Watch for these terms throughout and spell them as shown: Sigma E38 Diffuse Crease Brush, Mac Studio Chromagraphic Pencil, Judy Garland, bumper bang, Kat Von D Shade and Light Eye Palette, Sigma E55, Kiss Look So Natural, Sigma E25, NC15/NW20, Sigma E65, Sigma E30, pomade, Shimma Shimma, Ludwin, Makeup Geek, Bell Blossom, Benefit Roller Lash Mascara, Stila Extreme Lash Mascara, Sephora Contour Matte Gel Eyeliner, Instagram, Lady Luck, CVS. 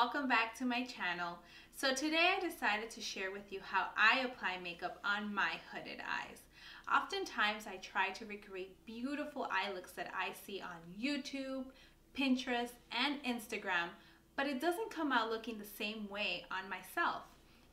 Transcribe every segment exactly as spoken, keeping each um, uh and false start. welcome back to my channel. So today I decided to share with you how I apply makeup on my hooded eyes. Oftentimes I try to recreate beautiful eye looks that I see on YouTube, Pinterest, and Instagram, but it doesn't come out looking the same way on myself.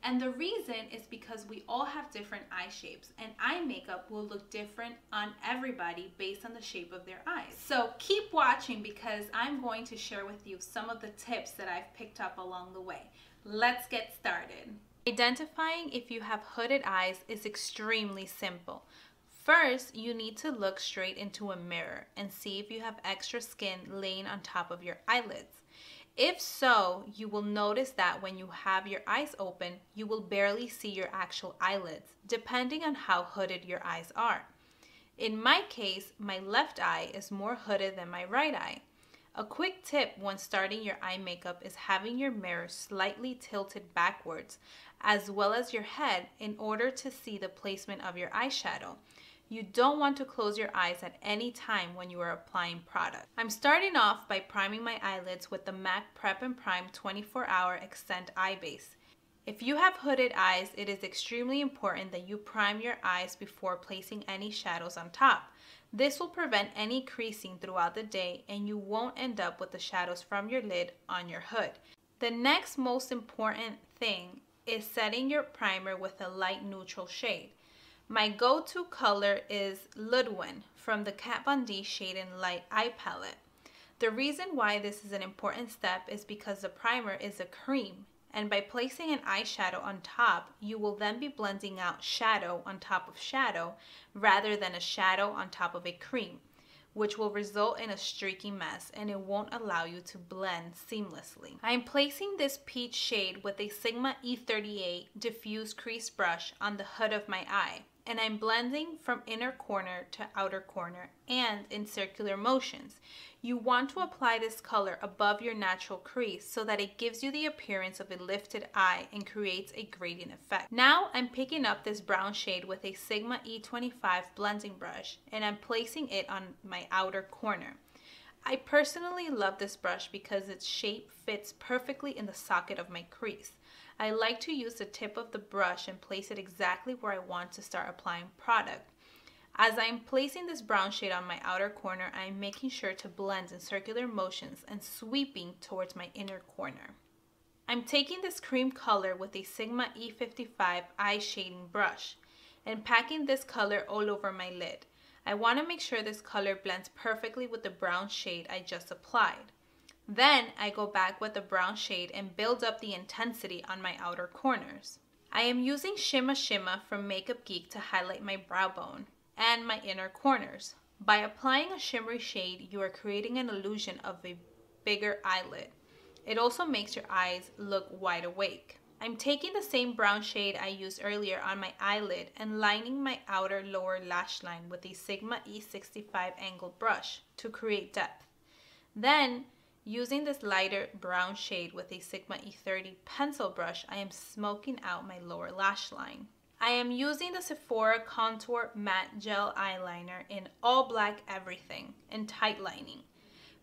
And the reason is because we all have different eye shapes, and eye makeup will look different on everybody based on the shape of their eyes. So keep watching because I'm going to share with you some of the tips that I've picked up along the way. Let's get started. Identifying if you have hooded eyes is extremely simple. First, you need to look straight into a mirror and see if you have extra skin laying on top of your eyelids. If so, you will notice that when you have your eyes open, you will barely see your actual eyelids, depending on how hooded your eyes are. In my case, my left eye is more hooded than my right eye. A quick tip when starting your eye makeup is having your mirror slightly tilted backwards, as well as your head, in order to see the placement of your eyeshadow. You don't want to close your eyes at any time when you are applying product. I'm starting off by priming my eyelids with the MAC Prep and Prime twenty-four hour Extend Eye Base. If you have hooded eyes, it is extremely important that you prime your eyes before placing any shadows on top. This will prevent any creasing throughout the day and you won't end up with the shadows from your lid on your hood. The next most important thing is setting your primer with a light neutral shade. My go-to color is Ludwin from the Kat Von D Shade and Light Eye Palette. The reason why this is an important step is because the primer is a cream, and by placing an eyeshadow on top, you will then be blending out shadow on top of shadow rather than a shadow on top of a cream, which will result in a streaky mess and it won't allow you to blend seamlessly. I'm placing this peach shade with a Sigma E thirty-eight Diffuse Crease Brush on the hood of my eye, and I'm blending from inner corner to outer corner and in circular motions. You want to apply this color above your natural crease so that it gives you the appearance of a lifted eye and creates a gradient effect. Now I'm picking up this brown shade with a Sigma E twenty-five blending brush and I'm placing it on my outer corner. I personally love this brush because its shape fits perfectly in the socket of my crease. I like to use the tip of the brush and place it exactly where I want to start applying product. As I'm placing this brown shade on my outer corner, I'm making sure to blend in circular motions and sweeping towards my inner corner. I'm taking this cream color with a Sigma E fifty-five eye shading brush and packing this color all over my lid. I want to make sure this color blends perfectly with the brown shade I just applied. Then I go back with the brown shade and build up the intensity on my outer corners. I am using Shimma Shimma from Makeup Geek to highlight my brow bone and my inner corners. By applying a shimmery shade, you are creating an illusion of a bigger eyelid. It also makes your eyes look wide awake. I'm taking the same brown shade I used earlier on my eyelid and lining my outer lower lash line with a Sigma E sixty-five angled brush to create depth. Then, using this lighter brown shade with a Sigma E thirty pencil brush, I am smoking out my lower lash line. I am using the Sephora Contour Matte Gel Eyeliner in all black everything and tight lining.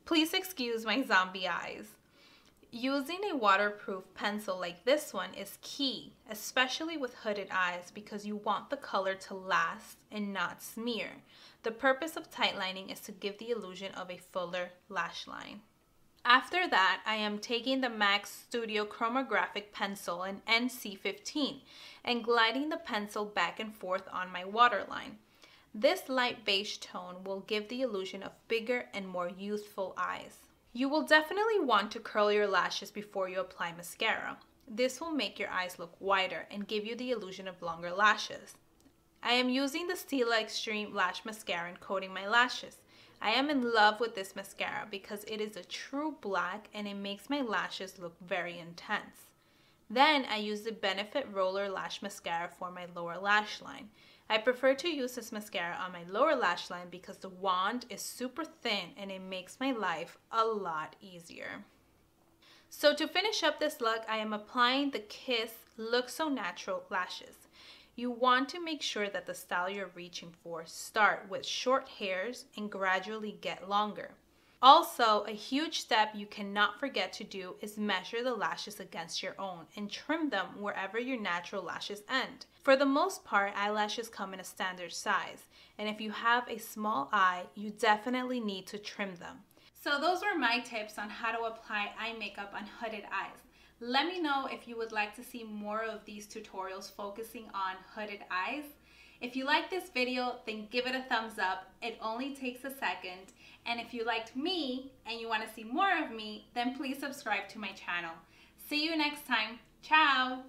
Please excuse my zombie eyes. Using a waterproof pencil like this one is key, especially with hooded eyes, because you want the color to last and not smear. The purpose of tight lining is to give the illusion of a fuller lash line. After that, I am taking the Mac Studio Chromagraphic Pencil in N C fifteen and gliding the pencil back and forth on my waterline. This light beige tone will give the illusion of bigger and more youthful eyes. You will definitely want to curl your lashes before you apply mascara. This will make your eyes look wider and give you the illusion of longer lashes. I am using the Stila Extreme Lash Mascara and coating my lashes. I am in love with this mascara because it is a true black and it makes my lashes look very intense. Then I use the Benefit Roller Lash Mascara for my lower lash line. I prefer to use this mascara on my lower lash line because the wand is super thin and it makes my life a lot easier. So to finish up this look, I am applying the Kiss Look So Natural lashes. You want to make sure that the style you're reaching for start with short hairs and gradually get longer. Also, a huge step you cannot forget to do is measure the lashes against your own and trim them wherever your natural lashes end. For the most part, eyelashes come in a standard size, and if you have a small eye, you definitely need to trim them. So those were my tips on how to apply eye makeup on hooded eyes. Let me know if you would like to see more of these tutorials focusing on hooded eyes. If you like this video, then give it a thumbs up. It only takes a second. And if you liked me and you want to see more of me, then please subscribe to my channel. See you next time. Ciao!